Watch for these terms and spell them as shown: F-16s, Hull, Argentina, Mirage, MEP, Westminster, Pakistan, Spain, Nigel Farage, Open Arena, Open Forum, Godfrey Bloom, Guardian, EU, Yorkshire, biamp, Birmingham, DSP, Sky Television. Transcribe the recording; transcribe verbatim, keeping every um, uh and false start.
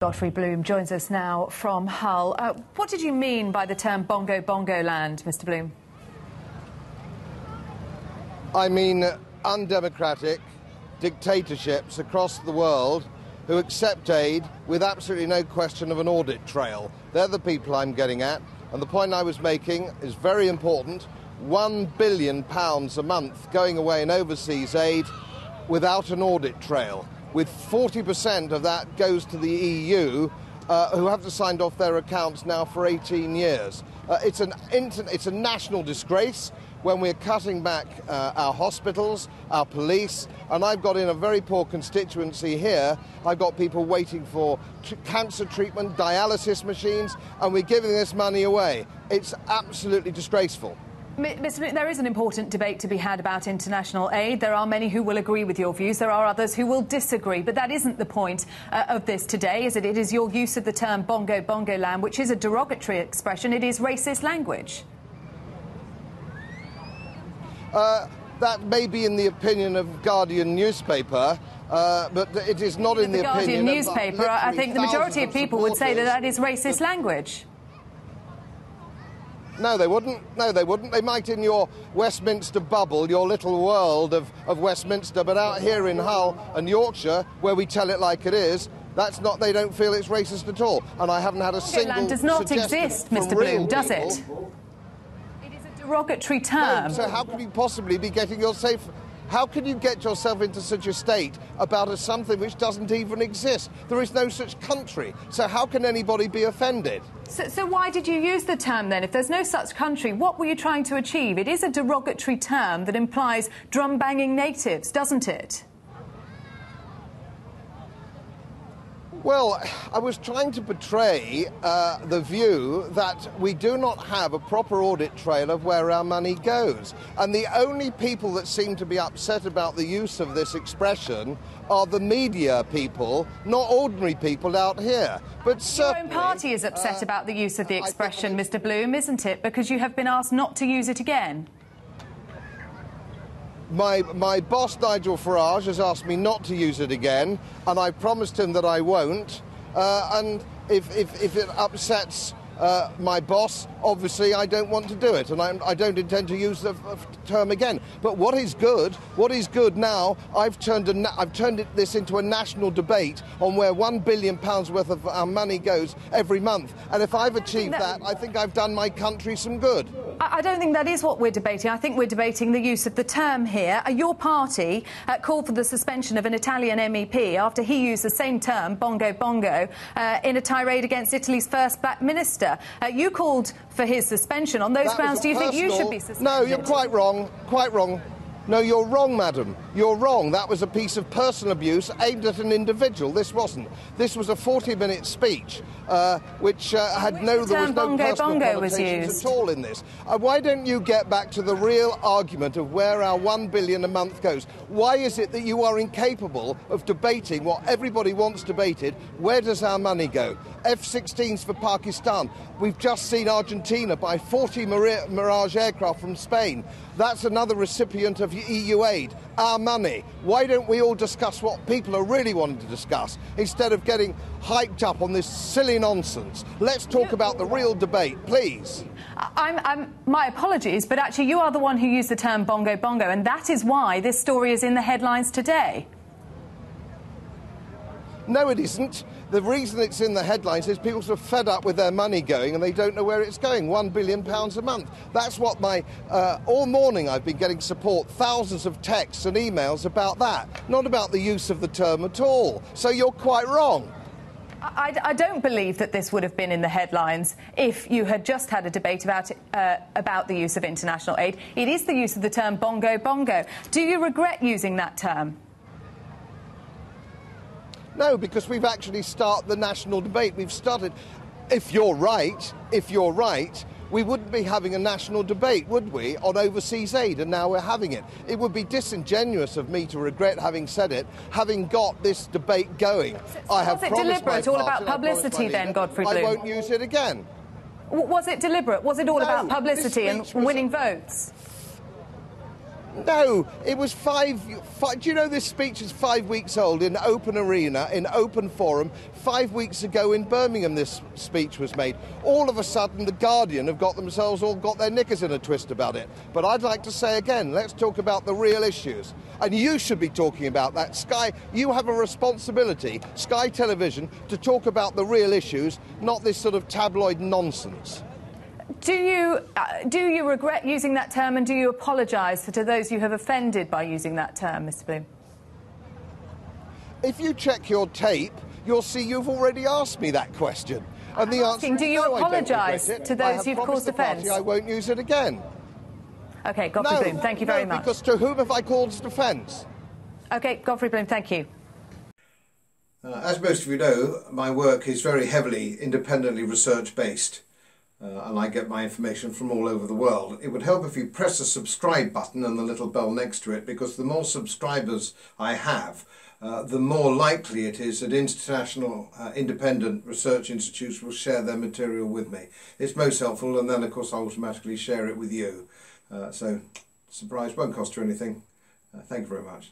Godfrey Bloom joins us now from Hull. Uh, what did you mean by the term bongo bongo land, Mister Bloom? I mean undemocratic dictatorships across the world who accept aid with absolutely no question of an audit trail. They're the people I'm getting at, and the point I was making is very important. One billion pounds a month going away in overseas aid without an audit trail, with forty percent of that goes to the E U, uh, who haven't signed off their accounts now for eighteen years. Uh, it's, an inter it's a national disgrace when we're cutting back uh, our hospitals, our police, and I've got in a very poor constituency here. I've got people waiting for tr cancer treatment, dialysis machines, and we're giving this money away. It's absolutely disgraceful. Mister Bloom, there is an important debate to be had about international aid. There are many who will agree with your views. There are others who will disagree. But that isn't the point uh, of this today, is it? It is your use of the term bongo bongo land, which is a derogatory expression. It is racist language. Uh, that may be in the opinion of Guardian newspaper, uh, but it is not in the, the opinion of the Guardian newspaper. I think the majority of people would say that that is racist language. No, they wouldn't. No, they wouldn't. They might in your Westminster bubble, your little world of, of Westminster, but out here in Hull and Yorkshire, where we tell it like it is, that's not. They don't feel it's racist at all. And I haven't had a single suggestion. Land does not exist, Mister Bloom, does it? It is a derogatory term. No, so how could you possibly be getting yourself? How can you get yourself into such a state about a something which doesn't even exist? There is no such country, so how can anybody be offended? So, so why did you use the term then? If there's no such country, what were you trying to achieve? It is a derogatory term that implies drum-banging natives, doesn't it? Well, I was trying to portray uh, the view that we do not have a proper audit trail of where our money goes. And the only people that seem to be upset about the use of this expression are the media people, not ordinary people out here. But your own party is upset uh, about the use of the expression, Mister Bloom, isn't it? Because you have been asked not to use it again. My, my boss, Nigel Farage, has asked me not to use it again, and I promised him that I won't. Uh, and if, if, if it upsets uh, my boss, obviously I don't want to do it, and I, I don't intend to use the term again. But what is good, what is good now, I've turned, a I've turned it, this into a national debate on where one billion pounds worth of our money goes every month. And if I've achieved that, I think I've done my country some good. I don't think that is what we're debating. I think we're debating the use of the term here. Your party uh, called for the suspension of an Italian M E P after he used the same term, bongo bongo, uh, in a tirade against Italy's first black minister. Uh, you called for his suspension. On those grounds, do you think you should be suspended? No, you're quite wrong. Quite wrong. No, you're wrong, madam. You're wrong. That was a piece of personal abuse aimed at an individual. This wasn't. This was a forty-minute speech, uh, which uh, had no, there was no personal connotations at all in this. Uh, why don't you get back to the real argument of where our one billion a month goes? Why is it that you are incapable of debating what everybody wants debated? Where does our money go? F sixteens for Pakistan. We've just seen Argentina buy forty Mirage aircraft from Spain. That's another recipient of E U aid, our money. Why don't we all discuss what people are really wanting to discuss instead of getting hyped up on this silly nonsense? Let's talk about the real debate, please. I'm, I'm, my apologies, but actually you are the one who used the term bongo bongo, and that is why this story is in the headlines today. No, it isn't. The reason it's in the headlines is people are sort of fed up with their money going and they don't know where it's going. One billion pounds a month. That's what my... Uh, all morning I've been getting support, thousands of texts and emails about that, not about the use of the term at all. So you're quite wrong. I, I don't believe that this would have been in the headlines if you had just had a debate about, uh, about the use of international aid. It is the use of the term bongo bongo. Do you regret using that term? No, because we've actually started the national debate. We've started, if you're right, if you're right, we wouldn't be having a national debate, would we, on overseas aid, and now we're having it. It would be disingenuous of me to regret having said it, having got this debate going. So, so I have was it deliberate, all about publicity then, Godfrey Bloom? I won't use it again. W was it deliberate? Was it all no, about publicity and winning votes? No, it was five, five... Do you know this speech is five weeks old in Open Arena, in Open Forum? Five weeks ago in Birmingham this speech was made. All of a sudden, the Guardian have got themselves all got their knickers in a twist about it. But I'd like to say again, let's talk about the real issues. And you should be talking about that. Sky, you have a responsibility, Sky Television, to talk about the real issues, not this sort of tabloid nonsense. Do you, uh, do you regret using that term, and do you apologise to those you have offended by using that term, Mr Bloom? If you check your tape, you'll see you've already asked me that question. And I'm the asking, answer is do you no, apologise to those you've caused offence? I won't use it again. OK, Godfrey no, Bloom, thank you very no, much. Because to whom have I caused offence? OK, Godfrey Bloom, thank you. Uh, as most of you know, my work is very heavily independently research-based. Uh, and I get my information from all over the world. It would help if you press the subscribe button and the little bell next to it, because the more subscribers I have, uh, the more likely it is that international uh, independent research institutes will share their material with me. It's most helpful, and then of course I automatically share it with you. Uh, so, surprise won't cost you anything. Uh, thank you very much.